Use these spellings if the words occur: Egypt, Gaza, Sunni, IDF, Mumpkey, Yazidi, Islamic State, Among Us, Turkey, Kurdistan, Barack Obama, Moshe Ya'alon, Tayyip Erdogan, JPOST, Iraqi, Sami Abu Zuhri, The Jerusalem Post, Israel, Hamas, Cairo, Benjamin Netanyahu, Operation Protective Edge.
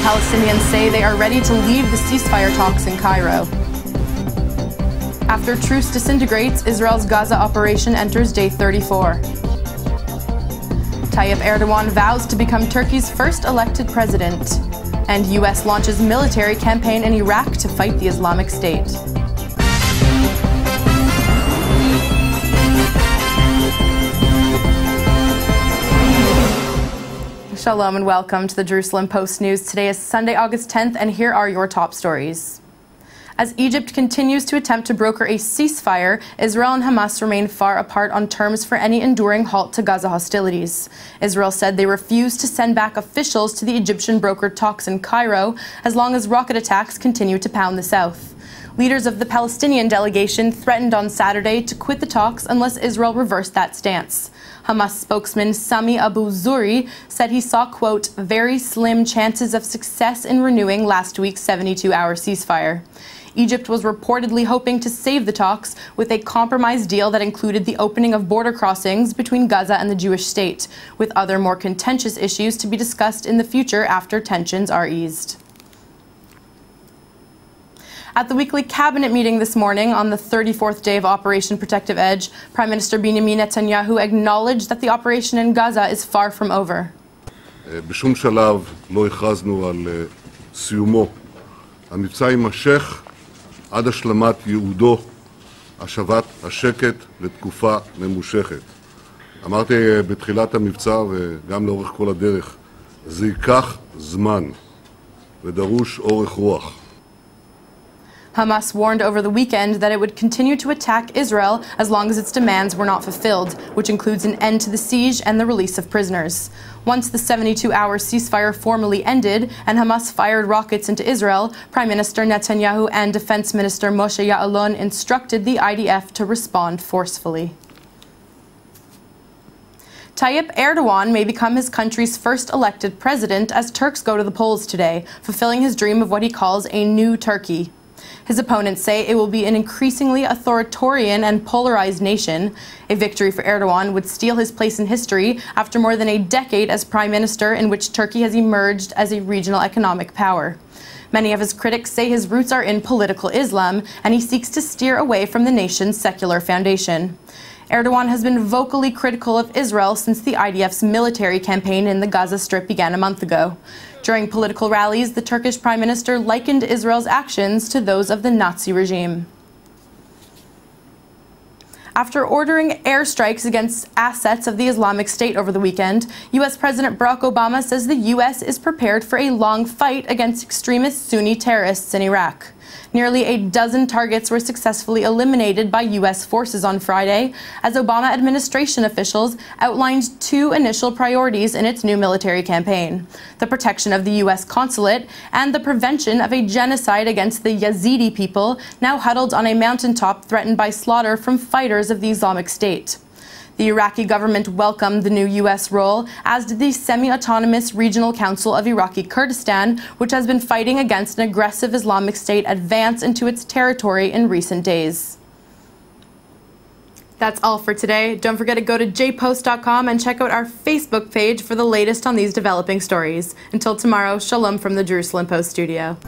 Palestinians say they are ready to leave the ceasefire talks in Cairo. After truce disintegrates, Israel's Gaza operation enters day 34. Tayyip Erdogan vows to become Turkey's first elected president. And U.S. launches military campaign in Iraq to fight the Islamic State. Shalom and welcome to the Jerusalem Post News. Today is Sunday, August 10th, and here are your top stories. As Egypt continues to attempt to broker a ceasefire, Israel and Hamas remain far apart on terms for any enduring halt to Gaza hostilities. Israel said they refuse to send back officials to the Egyptian brokered talks in Cairo as long as rocket attacks continue to pound the south. Leaders of the Palestinian delegation threatened on Saturday to quit the talks unless Israel reversed that stance. Hamas spokesman Sami Abu Zuhri said he saw, quote, very slim chances of success in renewing last week's 72-hour ceasefire. Egypt was reportedly hoping to save the talks with a compromise deal that included the opening of border crossings between Gaza and the Jewish state, with other more contentious issues to be discussed in the future after tensions are eased. At the weekly cabinet meeting this morning, on the 34th day of Operation Protective Edge, Prime Minister Benjamin Netanyahu acknowledged that the operation in Gaza is far from over. בשום שלב לא הכרזנו על סיומו. המבצע יימשך עד השלמת ייעודו, השבת השקט לתקופה ממושכת. אמרתי בתחילת המבצע וגם לאורך כל הדרך, זה ייקח זמן ודרוש אורך רוח. Hamas warned over the weekend that it would continue to attack Israel as long as its demands were not fulfilled, which includes an end to the siege and the release of prisoners. Once the 72-hour ceasefire formally ended and Hamas fired rockets into Israel, Prime Minister Netanyahu and Defense Minister Moshe Ya'alon instructed the IDF to respond forcefully. Tayyip Erdogan may become his country's first elected president as Turks go to the polls today, fulfilling his dream of what he calls a new Turkey. His opponents say it will be an increasingly authoritarian and polarized nation. A victory for Erdogan would steal his place in history after more than a decade as prime minister in which Turkey has emerged as a regional economic power. Many of his critics say his roots are in political Islam, and he seeks to steer away from the nation's secular foundation. Erdogan has been vocally critical of Israel since the IDF's military campaign in the Gaza Strip began a month ago. During political rallies, the Turkish Prime Minister likened Israel's actions to those of the Nazi regime. After ordering airstrikes against assets of the Islamic State over the weekend, U.S. President Barack Obama says the U.S. is prepared for a long fight against extremist Sunni terrorists in Iraq. Nearly a dozen targets were successfully eliminated by U.S. forces on Friday, as Obama administration officials outlined two initial priorities in its new military campaign: the protection of the U.S. consulate and the prevention of a genocide against the Yazidi people, now huddled on a mountaintop threatened by slaughter from fighters of the Islamic State. The Iraqi government welcomed the new U.S. role, as did the semi-autonomous Regional Council of Iraqi Kurdistan, which has been fighting against an aggressive Islamic State advance into its territory in recent days. That's all for today. Don't forget to go to jpost.com and check out our Facebook page for the latest on these developing stories. Until tomorrow, shalom from the Jerusalem Post studio.